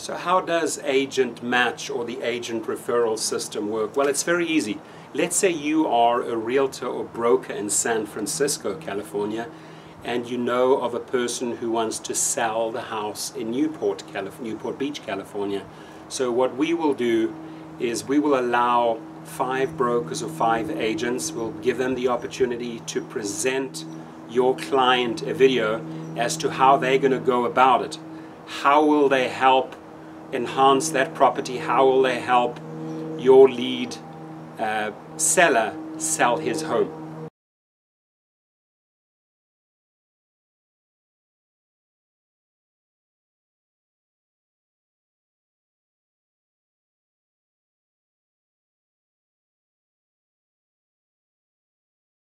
So how does Agent Match or the agent referral system work? Well, it's very easy. Let's say you are a realtor or broker in San Francisco, California, and you know of a person who wants to sell the house in Newport Beach, California. So what we will do is we will allow 5 brokers or 5 agents. We'll give them the opportunity to present your client a video as to how they're going to go about it. How will they help enhance that property? How will they help your lead seller sell his home?